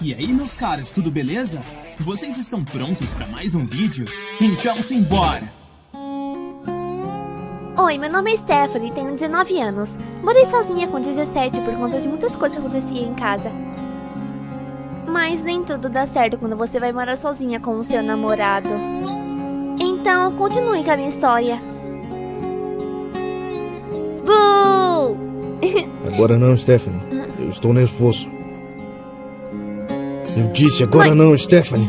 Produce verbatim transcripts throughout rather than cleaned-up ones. E aí, meus caras, tudo beleza? Vocês estão prontos para mais um vídeo? Então simbora! Oi, meu nome é Stephanie, tenho dezenove anos. Morei sozinha com dezessete por conta de muitas coisas que aconteciam em casa. Mas nem tudo dá certo quando você vai morar sozinha com o seu namorado. Então, continue com a minha história. Boo! Agora não, Stephanie. Eu estou nervoso. Eu disse agora não, Stephanie.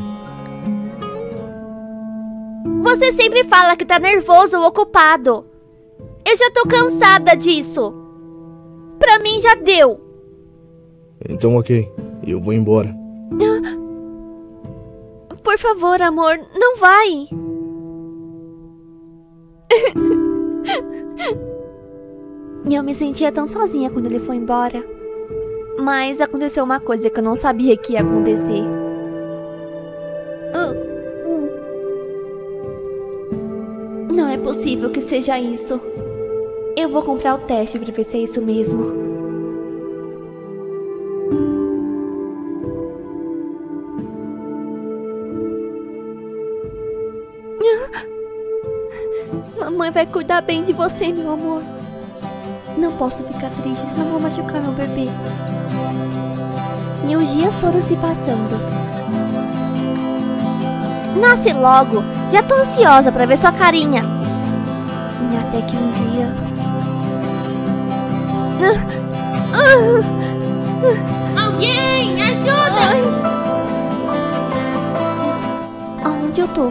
Você sempre fala que tá nervoso ou ocupado. Eu já tô cansada disso. Pra mim já deu. Então ok, eu vou embora. Por favor, amor, não vai. E eu me sentia tão sozinha quando ele foi embora. Mas aconteceu uma coisa que eu não sabia que ia acontecer. Não é possível que seja isso. Eu vou comprar o teste pra ver se é isso mesmo. Mamãe vai cuidar bem de você, meu amor. Não posso ficar triste, senão vou machucar meu bebê. E os dias foram se passando. Nasce logo! Já tô ansiosa pra ver sua carinha. E até que um dia... Alguém! Ajuda! Aonde eu tô?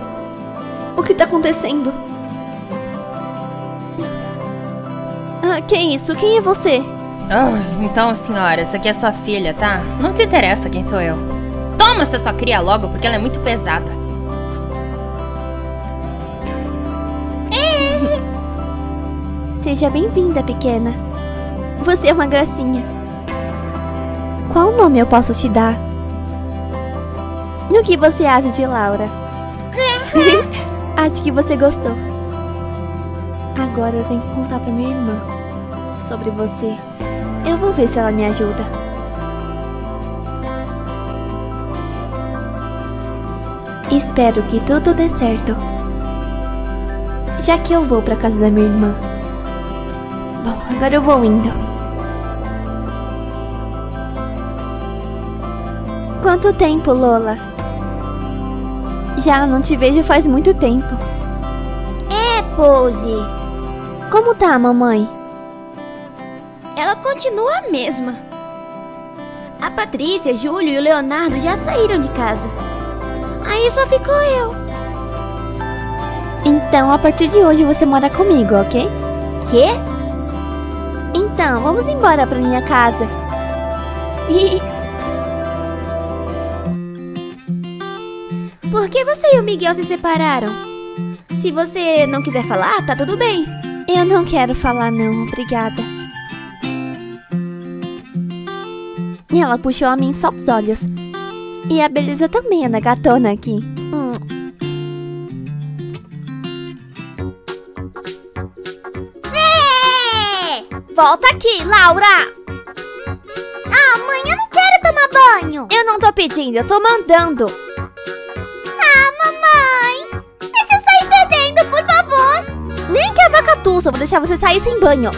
O que tá acontecendo? Ah, que isso? Quem é você? Oh, então, senhora, essa aqui é sua filha, tá? Não te interessa quem sou eu. Toma essa sua cria logo, porque ela é muito pesada. Seja bem-vinda, pequena. Você é uma gracinha. Qual nome eu posso te dar? No que você acha de Laura? Acho que você gostou. Agora eu tenho que contar pra minha irmã sobre você. Eu vou ver se ela me ajuda. Espero que tudo dê certo. Já que eu vou pra casa da minha irmã. Bom, agora eu vou indo. Quanto tempo, Lola? Já não te vejo faz muito tempo. É, Pose. Como tá a mamãe? Ela continua a mesma. A Patrícia, Júlio e o Leonardo já saíram de casa. Aí só ficou eu. Então, a partir de hoje você mora comigo, ok? Quê? Então, vamos embora pra minha casa. Por que você e o Miguel se separaram? Se você não quiser falar, tá tudo bem. Eu não quero falar não, obrigada. E ela puxou a mim só os olhos. E a beleza também é da gatona aqui. Hum. É! Volta aqui, Laura! Ah, mãe, eu não quero tomar banho! Eu não tô pedindo, eu tô mandando! Ah, mamãe! Deixa eu sair fedendo, por favor! Nem que a vacatuça, vou deixar você sair sem banho!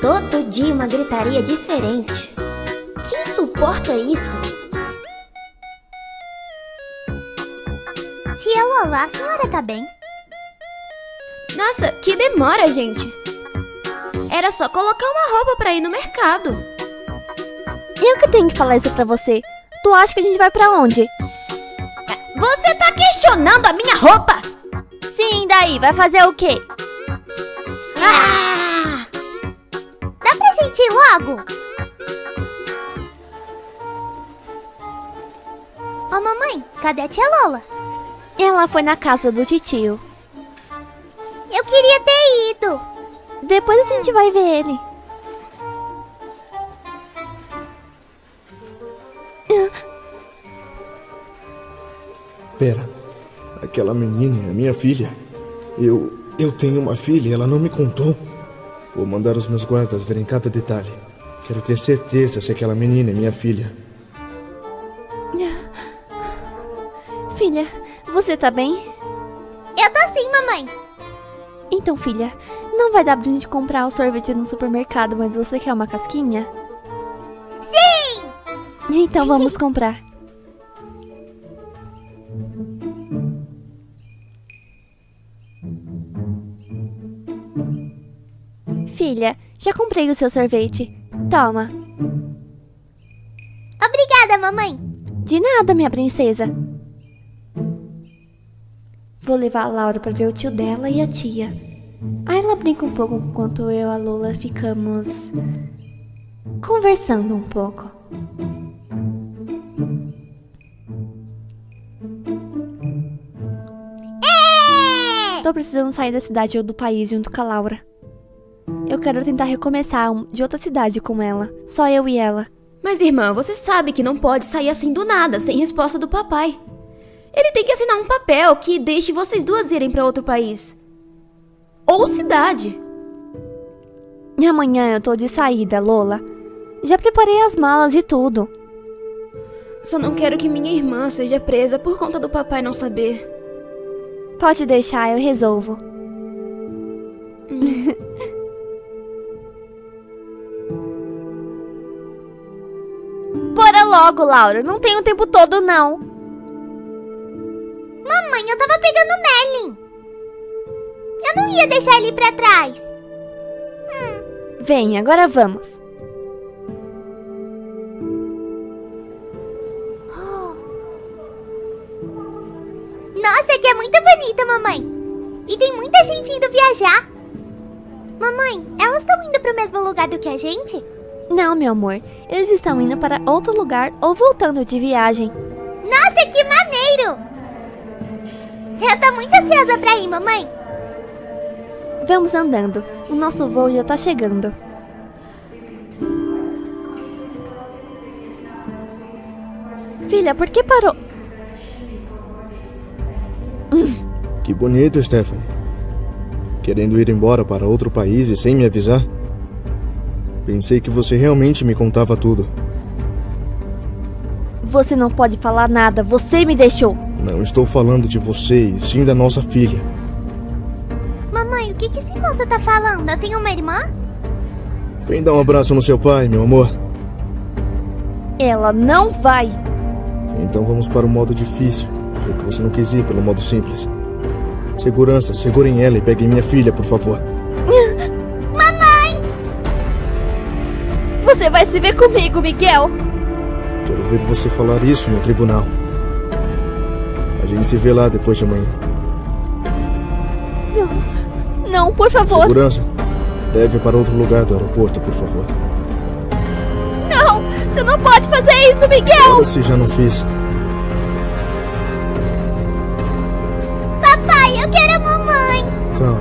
Todo dia uma gritaria diferente. Quem suporta isso? Tia Lola, a senhora tá bem? Nossa, que demora, gente. Era só colocar uma roupa pra ir no mercado. Eu que tenho que falar isso pra você. Tu acha que a gente vai pra onde? Você tá questionando a minha roupa? Sim, daí, vai fazer o quê? Ah! Logo! Ô, mamãe, cadê a tia Lola? Ela foi na casa do titio. Eu queria ter ido. Depois a gente vai ver ele. Pera, aquela menina é minha filha. Eu, eu tenho uma filha, ela não me contou. Vou mandar os meus guardas verem cada detalhe. Quero ter certeza se aquela menina é minha filha. Filha, você tá bem? Eu tô sim, mamãe. Então, filha, não vai dar pra gente comprar o sorvete no supermercado, mas você quer uma casquinha? Sim! Então vamos comprar. Filha, já comprei o seu sorvete. Toma. Obrigada, mamãe. De nada, minha princesa. Vou levar a Laura pra ver o tio dela e a tia. Aí ela brinca um pouco enquanto eu e a Lola ficamos conversando um pouco. É! Tô precisando sair da cidade ou do país junto com a Laura. Eu quero tentar recomeçar de outra cidade com ela. Só eu e ela. Mas, irmã, você sabe que não pode sair assim do nada, sem resposta do papai. Ele tem que assinar um papel que deixe vocês duas irem pra outro país. Ou cidade. Amanhã eu tô de saída, Lola. Já preparei as malas e tudo. Só não quero que minha irmã seja presa por conta do papai não saber. Pode deixar, eu resolvo. Bora logo, Laura. Não tem o tempo todo, não. Mamãe, eu tava pegando o Merlin. Eu não ia deixar ele ir pra trás. Hum. Vem, agora vamos. Nossa, aqui é muito bonita, mamãe. E tem muita gente indo viajar. Mamãe, elas estão indo pro mesmo lugar do que a gente? Não, meu amor. Eles estão indo para outro lugar ou voltando de viagem. Nossa, que maneiro! Já tá muito ansiosa pra ir, mamãe. Vamos andando. O nosso voo já tá chegando. Filha, por que parou? Que bonito, Stephanie. Querendo ir embora para outro país e sem me avisar? Pensei que você realmente me contava tudo. Você não pode falar nada. Você me deixou. Não estou falando de você, sim da nossa filha. Mamãe, o que que esse moço tá falando? Eu tenho uma irmã? Vem dar um abraço no seu pai, meu amor. Ela não vai. Então vamos para o modo difícil, porque você não quis ir pelo modo simples. Segurança, segurem ela e peguem minha filha, por favor. Mamãe! Você vai se ver comigo, Miguel. Quero ver você falar isso no tribunal. A gente se vê lá depois de amanhã. Não, não, por favor. Segurança, leve para outro lugar do aeroporto, por favor. Não, você não pode fazer isso, Miguel. Isso já não fiz. Papai, eu quero a mamãe. Calma,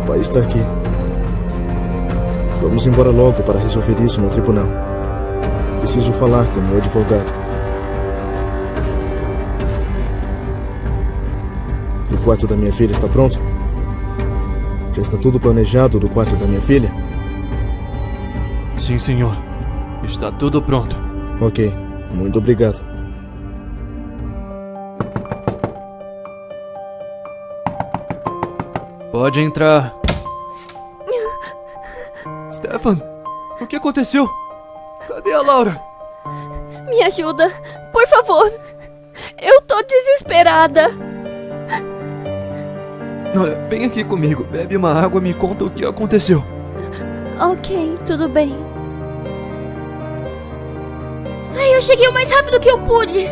papai está aqui. Vamos embora logo para resolver isso no tribunal. Preciso falar com o meu advogado. O quarto da minha filha está pronto? Já está tudo planejado do quarto da minha filha? Sim, senhor. Está tudo pronto. Ok. Muito obrigado. Pode entrar. Stefan, o que aconteceu? Cadê a Laura? Me ajuda, por favor. Eu tô desesperada. Olha, vem aqui comigo, bebe uma água e me conta o que aconteceu. Ok, tudo bem. Ai, eu cheguei o mais rápido que eu pude.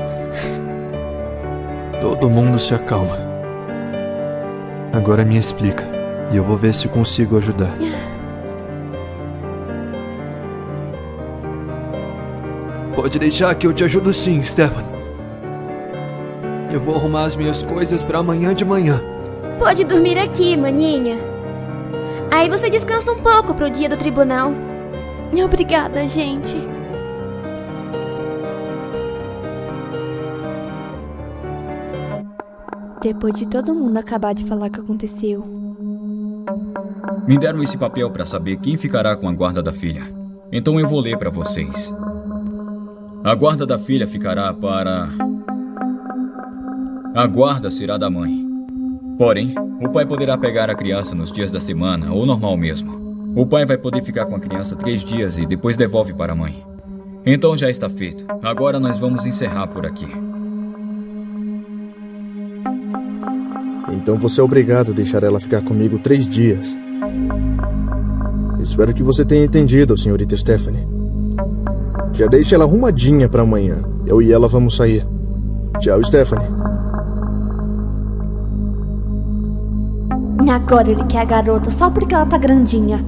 Todo mundo se acalma. Agora me explica, e eu vou ver se consigo ajudar. Pode deixar que eu te ajudo sim, Stefan. Eu vou arrumar as minhas coisas pra amanhã de manhã. Pode dormir aqui, maninha. Aí você descansa um pouco pro dia do tribunal. Obrigada, gente. Depois de todo mundo acabar de falar o que aconteceu. Me deram esse papel pra saber quem ficará com a guarda da filha. Então eu vou ler para vocês. A guarda da filha ficará para... A guarda será da mãe. Porém, o pai poderá pegar a criança nos dias da semana, ou normal mesmo. O pai vai poder ficar com a criança três dias e depois devolve para a mãe. Então já está feito. Agora nós vamos encerrar por aqui. Então você é obrigado a deixar ela ficar comigo três dias. Espero que você tenha entendido, senhorita Stephanie. Já deixa ela arrumadinha para amanhã. Eu e ela vamos sair. Tchau, Stephanie. Agora ele quer a garota só porque ela tá grandinha.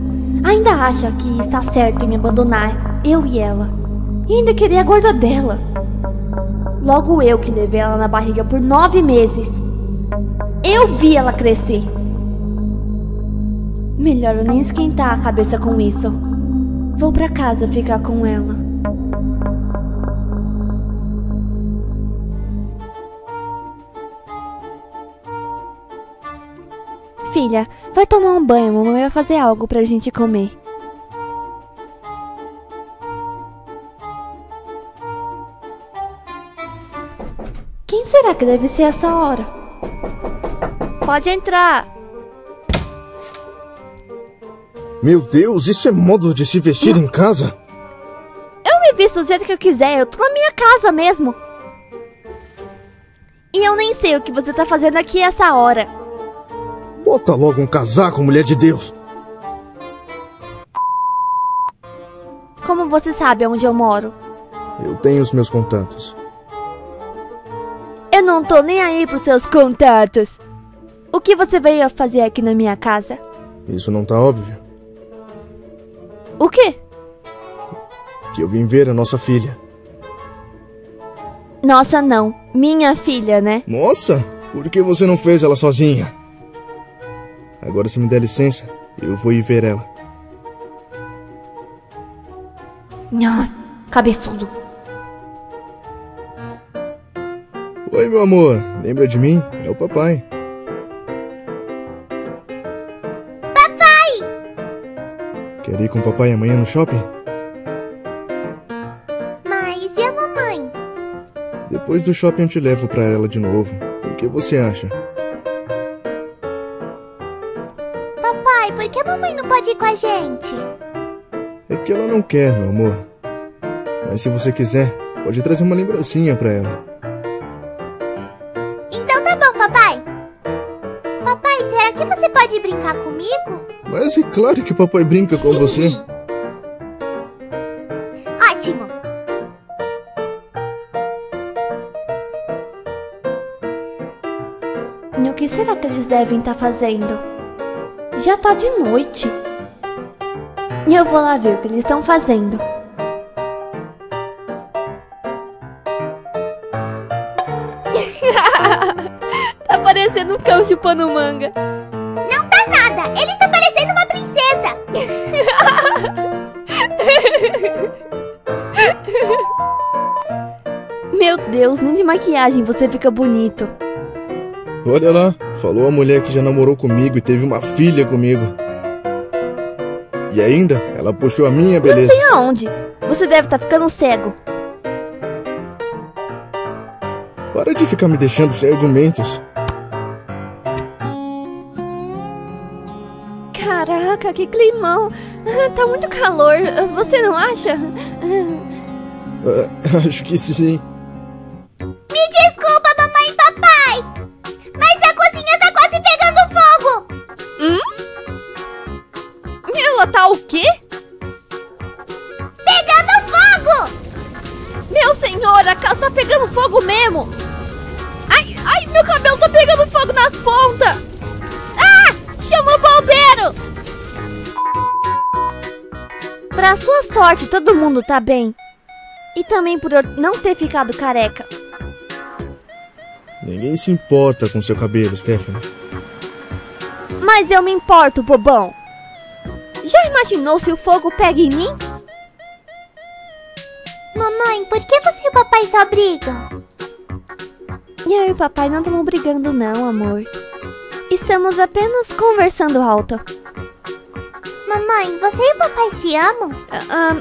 Ainda acha que está certo em me abandonar, eu e ela. E ainda querer a guarda dela. Logo eu que levei ela na barriga por nove meses. Eu vi ela crescer. Melhor eu nem esquentar a cabeça com isso. Vou pra casa ficar com ela. Filha, vai tomar um banho. Mamãe vai fazer algo pra gente comer. Quem será que deve ser essa hora? Pode entrar. Meu Deus, isso é modo de se vestir não. Em casa? Eu me visto do jeito que eu quiser, eu tô na minha casa mesmo. E eu nem sei o que você tá fazendo aqui essa hora. Bota logo um casaco, mulher de Deus. Como você sabe onde eu moro? Eu tenho os meus contatos. Eu não tô nem aí pros seus contatos. O que você veio fazer aqui na minha casa? Isso não tá óbvio. O quê? Que eu vim ver a nossa filha. Nossa não, minha filha, né? Nossa, por que você não fez ela sozinha? Agora se me der licença, eu vou ir ver ela. Nha, cabeçudo. Oi, meu amor, lembra de mim? É o papai. Quer ir com o papai amanhã no shopping? Mas e a mamãe? Depois do shopping eu te levo pra ela de novo. O que você acha? Papai, por que a mamãe não pode ir com a gente? É que ela não quer, meu amor. Mas se você quiser, pode trazer uma lembrancinha pra ela. Então tá bom, papai. Papai, será que você pode brincar comigo? Mas é claro que o papai brinca com você. Ótimo! E o que será que eles devem estar fazendo? Já tá de noite. E eu vou lá ver o que eles estão fazendo. Tá parecendo um cão chupando manga. Não tá nada! Ele tá parecendo uma princesa! Meu Deus, nem de maquiagem você fica bonito. Olha lá, falou a mulher que já namorou comigo e teve uma filha comigo. E ainda, ela puxou a minha beleza. Não sei aonde, você deve estar ficando cego. Para de ficar me deixando sem argumentos. Caraca, que climão! Tá muito calor, você não acha? Uh, acho que sim. Me desculpa, mamãe e papai! Mas a cozinha tá quase pegando fogo! Hum? Ela tá o quê? Pegando fogo! Meu senhor, a casa tá pegando fogo mesmo! Ai, ai, meu cabelo tá pegando fogo nas pontas! Ah! Chama o bombeiro! Pra sua sorte, todo mundo tá bem. E também por eu não ter ficado careca. Ninguém se importa com seu cabelo, Stephanie. Mas eu me importo, bobão. Já imaginou se o fogo pega em mim? Mamãe, por que você e o papai só brigam? Eu e o papai não estamos brigando não, amor. Estamos apenas conversando alto. Mamãe, você e o papai se amam? Ah,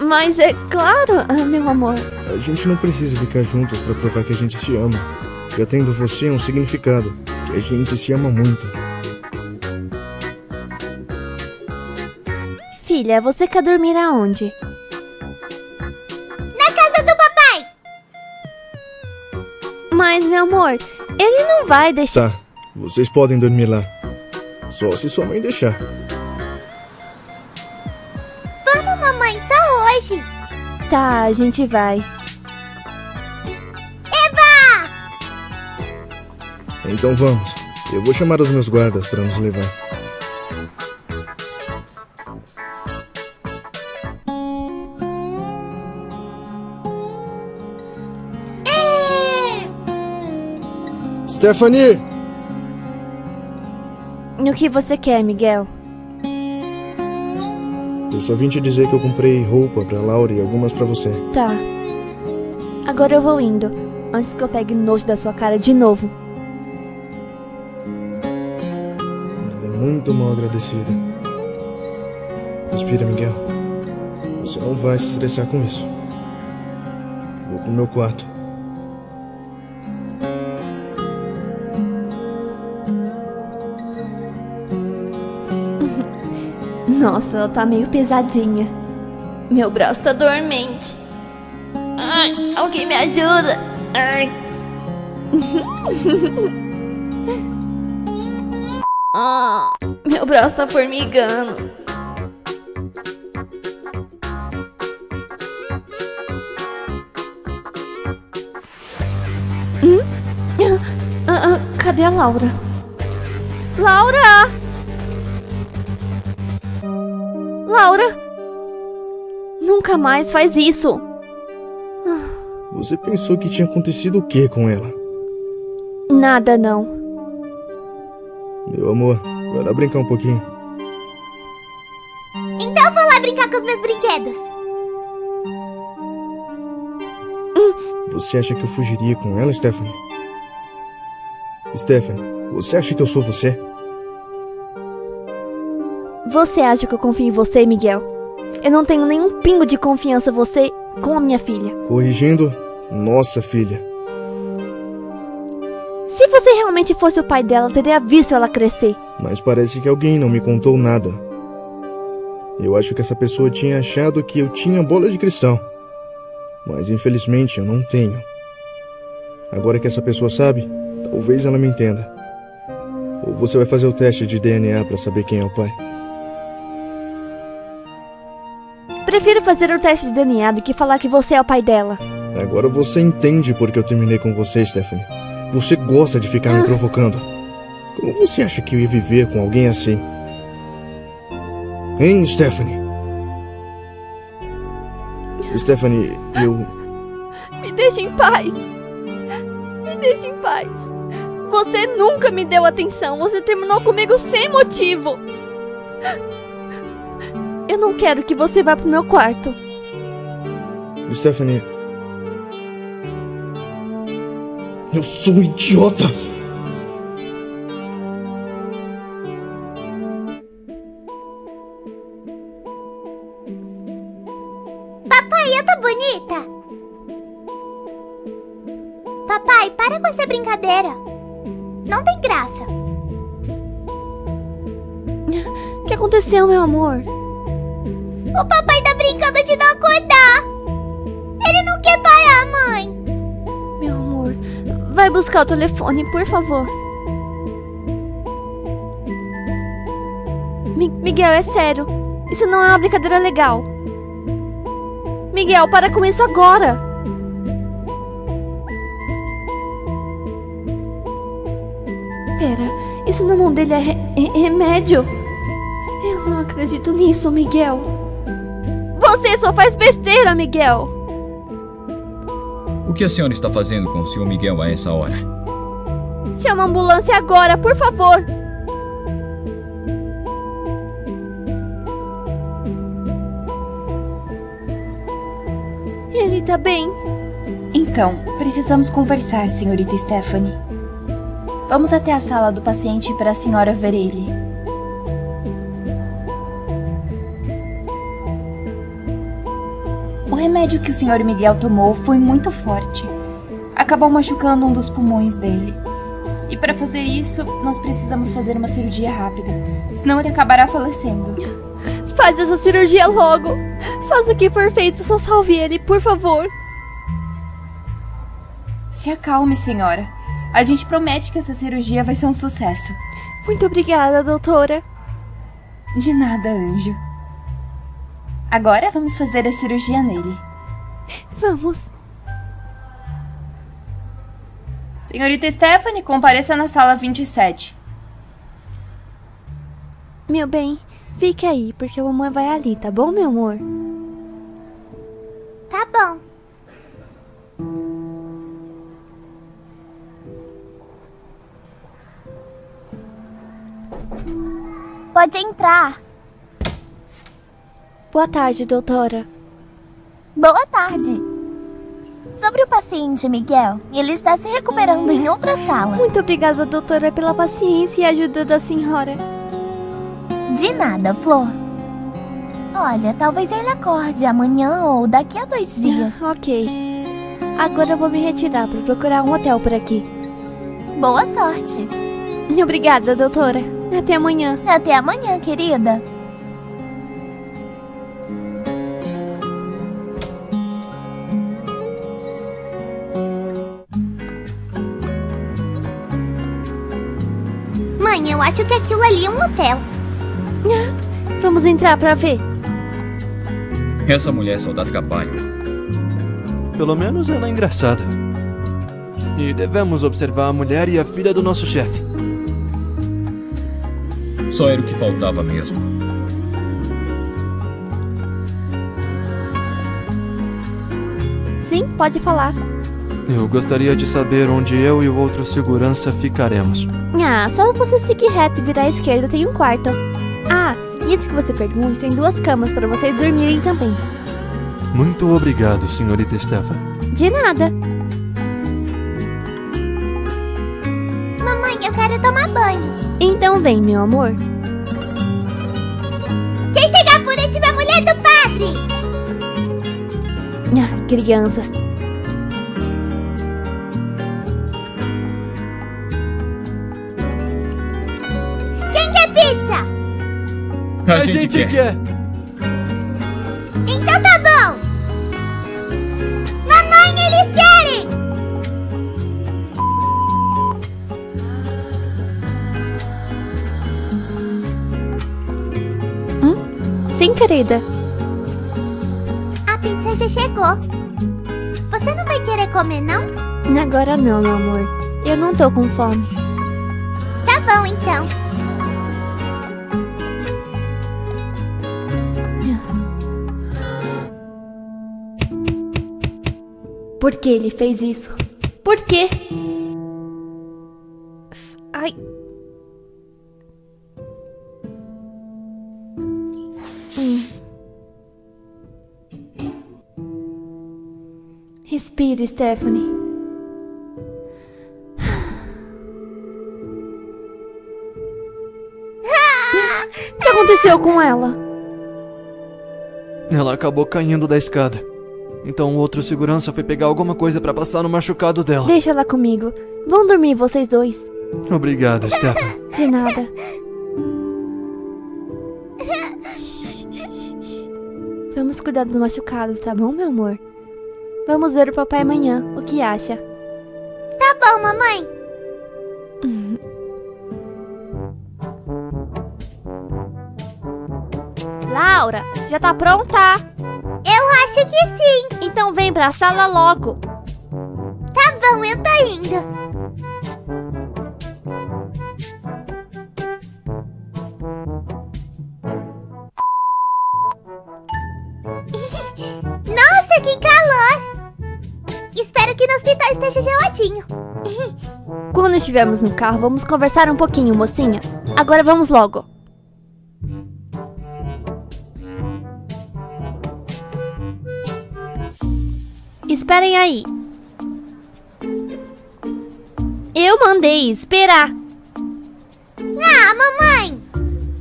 mas é claro, meu amor. A gente não precisa ficar juntos pra provar que a gente se ama. Já tendo você um significado, que a gente se ama muito. Filha, você quer dormir aonde? Na casa do papai! Mas, meu amor, ele não vai deixar... Tá, vocês podem dormir lá. Só se sua mãe deixar. Vamos, mamãe, só hoje. Tá, a gente vai. Eva! Então vamos. Eu vou chamar os meus guardas pra nos levar. É! Stephanie! O que você quer, Miguel? Eu só vim te dizer que eu comprei roupa pra Laura e algumas pra você. Tá. Agora eu vou indo, antes que eu pegue nojo da sua cara de novo. Ela é muito mal agradecida. Respira, Miguel. Você não vai se estressar com isso. Vou pro meu quarto. Nossa, ela tá meio pesadinha. Meu braço tá dormente. Ai, alguém me ajuda. Ai. Ah, meu braço tá formigando. Hum? Ah, ah, cadê a Laura? Laura! Laura! Nunca mais faz isso! Você pensou que tinha acontecido o que com ela? Nada, não. Meu amor, vai lá brincar um pouquinho. Então eu vou lá brincar com os meus brinquedos. Hum. Você acha que eu fugiria com ela, Stephanie? Stephanie, você acha que eu sou você? Você acha que eu confio em você, Miguel? Eu não tenho nenhum pingo de confiança em você com a minha filha. Corrigindo, nossa filha. Se você realmente fosse o pai dela, teria visto ela crescer. Mas parece que alguém não me contou nada. Eu acho que essa pessoa tinha achado que eu tinha bola de cristal. Mas infelizmente eu não tenho. Agora que essa pessoa sabe, talvez ela me entenda. Ou você vai fazer o teste de D N A para saber quem é o pai. Prefiro fazer o teste de D N A do que falar que você é o pai dela. Agora você entende porque eu terminei com você, Stephanie. Você gosta de ficar ah. me provocando. Como você acha que eu ia viver com alguém assim? Hein, Stephanie? Stephanie, eu... Me deixa em paz. Me deixa em paz. Você nunca me deu atenção. Você terminou comigo sem motivo. Eu não quero que você vá pro meu quarto. Stephanie... Eu sou um idiota! Papai, eu tô bonita! Papai, para com essa brincadeira! Não tem graça! O que aconteceu, meu amor? O papai tá brincando de não acordar. Ele não quer parar, mãe. Meu amor, vai buscar o telefone, por favor. Mi- Miguel, é sério. Isso não é uma brincadeira legal. Miguel, para com isso agora. Pera, isso na mão dele é re- re- remédio. Eu não acredito nisso, Miguel. Você só faz besteira, Miguel! O que a senhora está fazendo com o senhor Miguel a essa hora? Chama a ambulância agora, por favor! Ele está bem? Então, precisamos conversar, senhorita Stephanie. Vamos até a sala do paciente para a senhora ver ele. remédio que o senhor Miguel tomou foi muito forte. Acabou machucando um dos pulmões dele. E para fazer isso, nós precisamos fazer uma cirurgia rápida. Senão ele acabará falecendo. Faz essa cirurgia logo. Faz o que for feito, só salve ele, por favor. Se acalme, senhora. A gente promete que essa cirurgia vai ser um sucesso. Muito obrigada, doutora. De nada, anjo. Agora vamos fazer a cirurgia nele. Vamos. Senhorita Stephanie, compareça na sala vinte e sete. Meu bem, fique aí, porque a mamãe vai ali, tá bom, meu amor? Tá bom. Pode entrar. Boa tarde, doutora. Boa tarde. Sobre o paciente Miguel, ele está se recuperando em outra sala. Muito obrigada, doutora, pela paciência e ajuda da senhora. De nada, Flor. Olha, talvez ele acorde amanhã ou daqui a dois dias. Ok. Agora eu vou me retirar para procurar um hotel por aqui. Boa sorte. Obrigada, doutora. Até amanhã. Até amanhã, querida. Eu acho que aquilo ali é um hotel. Vamos entrar pra ver. Essa mulher é soldado Cabalho. Pelo menos ela é engraçada. E devemos observar a mulher e a filha do nosso chefe. Só era o que faltava mesmo. Sim, pode falar. Eu gostaria de saber onde eu e o outro segurança ficaremos. Ah, só você seguir reto e virar à esquerda tem um quarto. Ah, e antes que você pergunte, tem duas camas para vocês dormirem também. Muito obrigado, senhorita Stephanie. De nada. Mamãe, eu quero tomar banho. Então vem, meu amor. Quem chegar por último é a mulher do padre. Ah, crianças. A, a gente, gente quer. quer. Então tá bom. Mamãe, eles querem. Hum? Sim, querida. A pizza já chegou. Você não vai querer comer, não? Agora não, meu amor. Eu não tô com fome. Tá bom, então. Por que ele fez isso? Por quê? Ai. Hum. Respire, Stephanie. O que aconteceu com ela? Ela acabou caindo da escada. Então o outro segurança foi pegar alguma coisa pra passar no machucado dela. Deixa ela comigo. Vão dormir vocês dois. Obrigado, Stephanie. De nada. Vamos cuidar dos machucados, tá bom, meu amor? Vamos ver o papai amanhã. O que acha? Tá bom, mamãe. Laura, já tá pronta? Eu acho que sim. Então vem pra sala logo. Tá bom, eu tô indo. Nossa, que calor! Espero que no hospital esteja geladinho. Quando estivermos no carro, vamos conversar um pouquinho, mocinha. Agora vamos logo. Esperem aí. Eu mandei esperar. Ah, mamãe.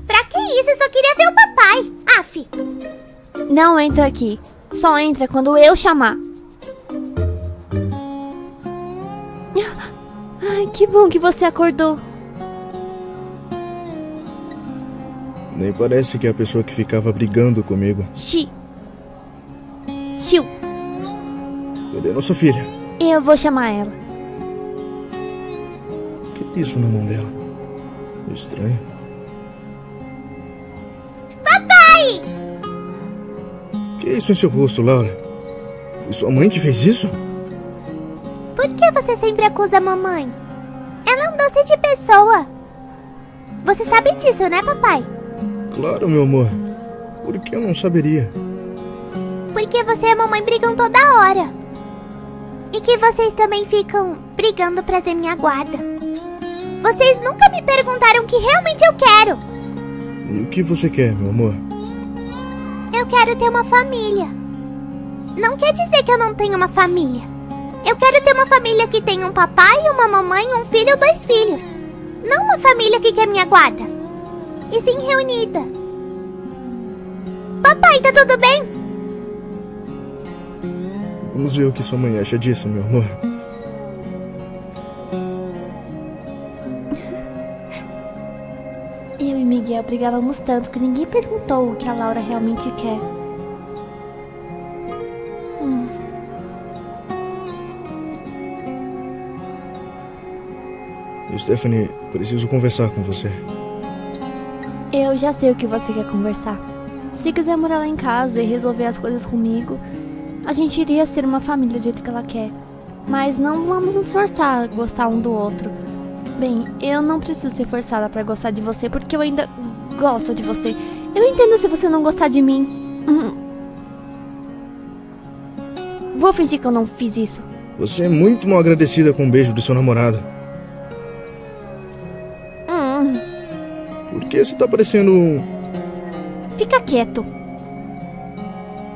Pra que isso? Eu só queria ver o papai. Aff. Não entra aqui. só entra quando eu chamar. Ai, que bom que você acordou. Nem parece que é a pessoa que ficava brigando comigo. Xi. Xiu. Cadê a nossa filha? Eu vou chamar ela. O que é isso na mão dela? Estranho. Papai! O que é isso em seu rosto, Laura? Foi sua mãe que fez isso? Por que você sempre acusa a mamãe? Ela é um doce de pessoa. Você sabe disso, né, papai? Claro, meu amor. Por que eu não saberia? Porque você e a mamãe brigam toda hora. E que vocês também ficam brigando pra ter minha guarda. Vocês nunca me perguntaram o que realmente eu quero. E o que você quer, meu amor? Eu quero ter uma família. Não quer dizer que eu não tenho uma família. Eu quero ter uma família que tenha um papai, uma mamãe, um filho ou dois filhos. Não uma família que quer minha guarda. E sim reunida. Papai, tá tudo bem? Vamos ver o que sua mãe acha disso, meu amor. Eu e Miguel brigávamos tanto que ninguém perguntou o que a Laura realmente quer. Hum. Stephanie, preciso conversar com você. Eu já sei o que você quer conversar. Se quiser morar lá em casa e resolver as coisas comigo, a gente iria ser uma família do jeito que ela quer. Mas não vamos nos forçar a gostar um do outro. Bem, eu não preciso ser forçada pra gostar de você, porque eu ainda gosto de você. Eu entendo se você não gostar de mim. Hum. Vou fingir que eu não fiz isso. Você é muito mal agradecida com o beijo do seu namorado. Por que você tá parecendo um... Fica quieto.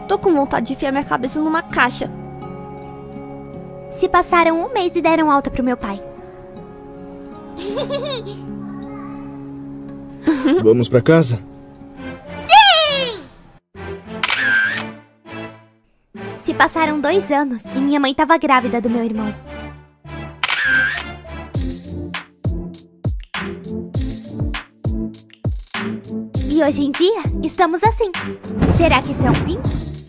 Tô com vontade de enfiar minha cabeça numa caixa. Se passaram um mês e deram alta pro meu pai. Vamos pra casa? Sim! Se passaram dois anos e minha mãe tava grávida do meu irmão. E hoje em dia, estamos assim. Será que isso é um fim?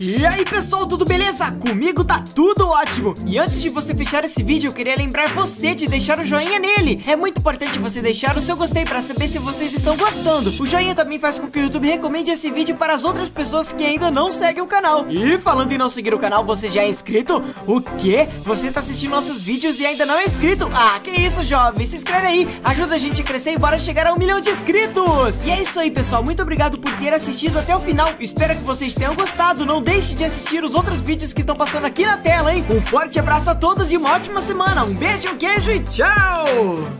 E aí, pessoal, tudo beleza? Comigo tá tudo ótimo. E antes de você fechar esse vídeo, eu queria lembrar você de deixar o joinha nele. É muito importante você deixar o seu gostei pra saber se vocês estão gostando. O joinha também faz com que o YouTube recomende esse vídeo para as outras pessoas que ainda não seguem o canal. E falando em não seguir o canal, você já é inscrito? O quê? Você tá assistindo nossos vídeos e ainda não é inscrito? Ah, que isso, jovem? Se inscreve aí, ajuda a gente a crescer e bora chegar a um milhão de inscritos. E é isso aí, pessoal, muito obrigado por ter assistido até o final. Espero que vocês tenham gostado. Não deixe de assistir os outros vídeos que estão passando aqui na tela, hein? Um forte abraço a todos e uma ótima semana. Um beijo, um queijo e tchau!